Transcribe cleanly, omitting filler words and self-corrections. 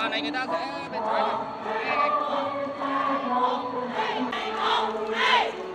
Đoàn này người ta sẽ bên trái này.